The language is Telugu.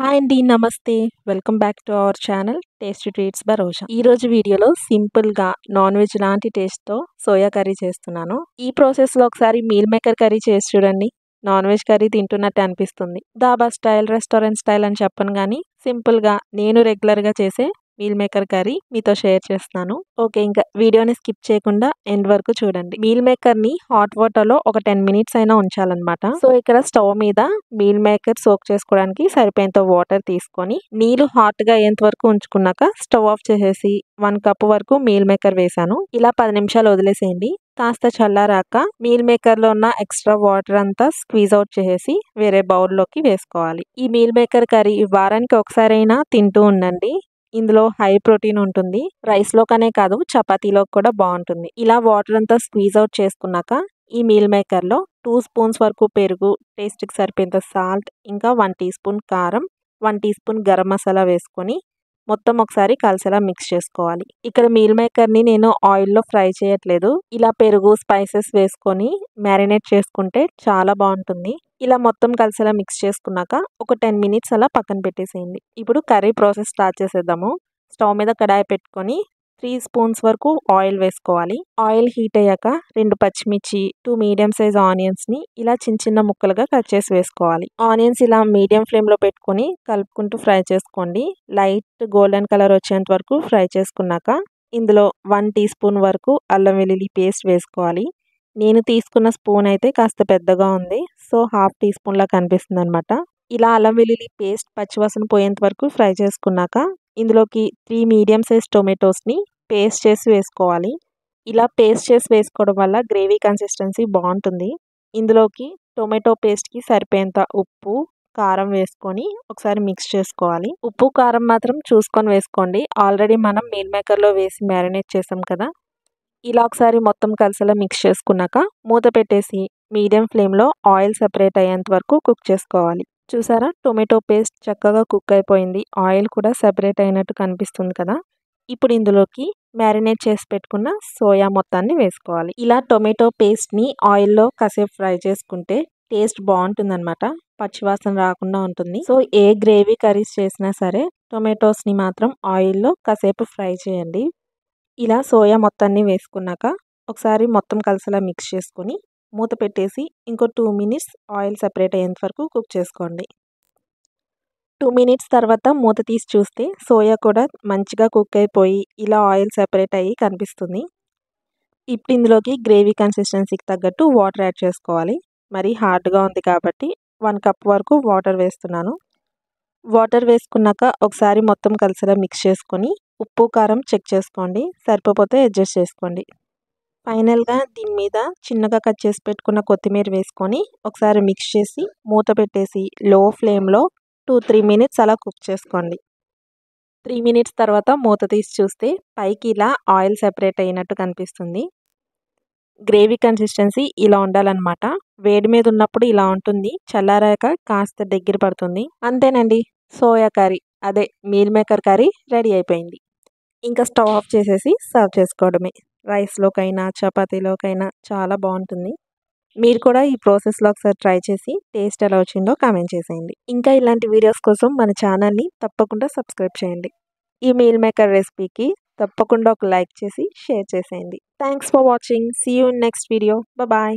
हाई अंडी नमस्ते welcome back to our channel tasty treats by Roja. ई रोज वीडियो सिंपल गा नॉन वेज लांटी टेस्ट तो सोया करी చేస్తున్నాను। ఈ ప్రాసెస్ లో ఒకసారి మీల్ మేకర్ కర్రీ చేసి చూడండి। నాన్ వెజ్ కర్రీ తింటున్నట్టు అనిపిస్తుంది। దాబా స్టైల్ రెస్టారెంట్ స్టైల్ అని చెప్పను గానీ సింపుల్ గా నేను రెగ్యులర్ గా చేసే మీల్ మేకర్ కర్రీ మీతో షేర్ చేస్తున్నాను। ఓకే, ఇంకా వీడియోని స్కిప్ చేయకుండా ఎండ్ వరకు చూడండి। మీల్ మేకర్ ని హాట్ వాటర్ లో ఒక 10 నిమిషస్ అయినా ఉంచాలన్నమాట। సో ఇక్కడ స్టవ్ మీద మీల్ మేకర్ సోక్ చేసుకోవడానికి సరిపోయేంత వాటర్ తీసుకొని నీళ్లు హాట్ గా అయ్యేంత వరకు ఉంచుకున్నాక స్టవ్ ఆఫ్ చేసేసి 1 కప్ వరకు మీల్ మేకర్ వేసాను। ఇలా 10 నిమిషాలు వదిలేసేయండి। కాస్త చల్లారాక మీల్ మేకర్ లో ఉన్న ఎక్స్ట్రా వాటర్ అంతా స్క్వీజ్ అవుట్ చేసి వేరే బౌల్ లోకి వేసుకోవాలి। ఈ మీల్ మేకర్ కర్రీ వారానికి ఒకసారైనా తింటూ ఉండండి। ఇందులో హై ప్రోటీన్ ఉంటుంది। రైస్ లోకనే కాదు చపాతీలో కూడా బాగుంటుంది। ఇలా వాటర్ అంతా స్క్వీజ్ అవుట్ చేసుకున్నాక ఈ మీల్ మేకర్ లో 2 స్పూన్స్ వరకు పెరుగు, టేస్ట్ కి సరిపోయేంత సాల్ట్, ఇంకా 1 టీ స్పూన్ కారం, 1 టీ స్పూన్ గరం మసాలా వేసుకొని మొత్తం ఒకసారి కలిసేలా మిక్స్ చేసుకోవాలి। ఇక్కడ మీల్ మేకర్ ని నేను ఆయిల్ లో ఫ్రై చేయట్లేదు। ఇలా పెరుగు, స్పైసెస్ వేసుకొని మ్యారినేట్ చేసుకుంటే చాలా బాగుంటుంది। ఇలా మొత్తం కలిసేలా మిక్స్ చేసుకున్నాక ఒక 10 నిమిషస్ అలా పక్కన పెట్టేసేయండి। ఇప్పుడు కర్రీ ప్రాసెస్ స్టార్ట్ చేసేద్దాము। స్టవ్ మీద కడాయి పెట్టుకొని 3 స్పూన్స్ వరకు ఆయిల్ వేసుకోవాలి। ఆయిల్ హీట్ అయ్యాక 2 పచ్చిమిర్చి, 2 మీడియం సైజ్ ఆనియన్స్ ని ఇలా చిన్న చిన్న ముక్కలుగా కట్ చేసి వేసుకోవాలి। ఆనియన్స్ ఇలా మీడియం ఫ్లేమ్ లో పెట్టుకొని కలుపుకుంటూ ఫ్రై చేసుకోండి। లైట్ గోల్డెన్ కలర్ వచ్చేంత వరకు ఫ్రై చేసుకున్నాక ఇందులో 1 టీ స్పూన్ వరకు అల్లం వెల్లుల్లి పేస్ట్ వేసుకోవాలి। నేను తీసుకున్న స్పూన్ అయితే కాస్త పెద్దగా ఉంది, సో హాఫ్ టీ స్పూన్ లా కనిపిస్తుంది అన్నమాట। ఇలా అల్లం వెల్లుల్లి పేస్ట్ పచ్చివాసన పోయేంత వరకు ఫ్రై చేసుకున్నాక ఇందులోకి 3 మీడియం సైజ్ టొమాటోస్ ని పేస్ట్ చేసి వేసుకోవాలి। ఇలా పేస్ట్ చేసి వేసుకోవడం వల్ల గ్రేవీ కన్సిస్టెన్సీ బాగుంటుంది। ఇందులోకి టొమాటో పేస్ట్ కి సరిపోయేంత ఉప్పు, కారం వేసుకొని ఒకసారి మిక్స్ చేసుకోవాలి। ఉప్పు కారం మాత్రం చూసుకొని వేసుకోండి। ఆల్రెడీ మనం మీల్ మేకర్ లో వేసి మ్యారినేట్ చేసాం కదా। ఇలా ఒకసారి మొత్తం కలిసేలా మిక్స్ చేసుకున్నాక మూత పెట్టేసి మీడియం ఫ్లేమ్లో ఆయిల్ సెపరేట్ అయ్యేంత వరకు కుక్ చేసుకోవాలి। చూసారా, టొమాటో పేస్ట్ చక్కగా కుక్ అయిపోయింది। ఆయిల్ కూడా సెపరేట్ అయినట్టు కనిపిస్తుంది కదా। ఇప్పుడు ఇందులోకి మ్యారినేట్ చేసి పెట్టుకున్న సోయా మొత్తాన్ని వేసుకోవాలి। ఇలా టొమాటో పేస్ట్ని ఆయిల్లో కాసేపు ఫ్రై చేసుకుంటే టేస్ట్ బాగుంటుందన్నమాట, పచ్చివాసన రాకుండా ఉంటుంది। సో ఏ గ్రేవీ కర్రీస్ చేసినా సరే టొమాటోస్ని మాత్రం ఆయిల్లో కాసేపు ఫ్రై చేయండి। ఇలా సోయా మొత్తాన్ని వేసుకున్నాక ఒకసారి మొత్తం కలిసేలా మిక్స్ చేసుకొని మూత పెట్టేసి ఇంకో 2 మినిట్స్ ఆయిల్ సెపరేట్ అయ్యేంత వరకు కుక్ చేసుకోండి। 2 మినిట్స్ తర్వాత మూత తీసి చూస్తే సోయా కూడా మంచిగా కుక్ అయిపోయి ఇలా ఆయిల్ సెపరేట్ అయ్యి కనిపిస్తుంది। ఇప్పుడు ఇందులోకి గ్రేవీ కన్సిస్టెన్సీకి తగ్గట్టు వాటర్ యాడ్ చేసుకోవాలి। మరి హార్డ్గా ఉంది కాబట్టి 1 కప్ వరకు వాటర్ వేస్తున్నాను। వాటర్ వేసుకున్నాక ఒకసారి మొత్తం కలిసేలా మిక్స్ చేసుకొని ఉప్పు, కారం చెక్ చేసుకోండి, సరిపోతే అడ్జస్ట్ చేసుకోండి। ఫైనల్గా దీని మీద చిన్నగా కట్ చేసి పెట్టుకున్న కొత్తిమీర వేసుకొని ఒకసారి మిక్స్ చేసి మూత పెట్టేసి లో ఫ్లేమ్లో 2-3 మినిట్స్ అలా కుక్ చేసుకోండి। 3 మినిట్స్ తర్వాత మూత తీసి చూస్తే పైకి ఇలా ఆయిల్ సెపరేట్ అయినట్టు కనిపిస్తుంది। గ్రేవీ కన్సిస్టెన్సీ ఇలా ఉండాలన్నమాట। వేడి మీద ఉన్నప్పుడు ఇలా ఉంటుంది, చల్లారాక కాస్త దగ్గర పడుతుంది। అంతేనండి, సోయా కర్రీ అదే మీల్ మేకర్ కర్రీ రెడీ అయిపోయింది। ఇంకా స్టవ్ ఆఫ్ చేసేసి సర్వ్ చేసుకోవడమే। రైస్లోకైనా చపాతీలోకైనా చాలా బాగుంటుంది। మీరు కూడా ఈ ప్రాసెస్లో ఒకసారి ట్రై చేసి టేస్ట్ ఎలా వచ్చిందో కామెంట్ చేసేయండి। ఇంకా ఇలాంటి వీడియోస్ కోసం మన ఛానల్ని తప్పకుండా సబ్స్క్రైబ్ చేయండి। ఈ మీల్ మేకర్ రెసిపీకి తప్పకుండా ఒక లైక్ చేసి షేర్ చేసేయండి। Thanks for watching. See you in next video. Bye.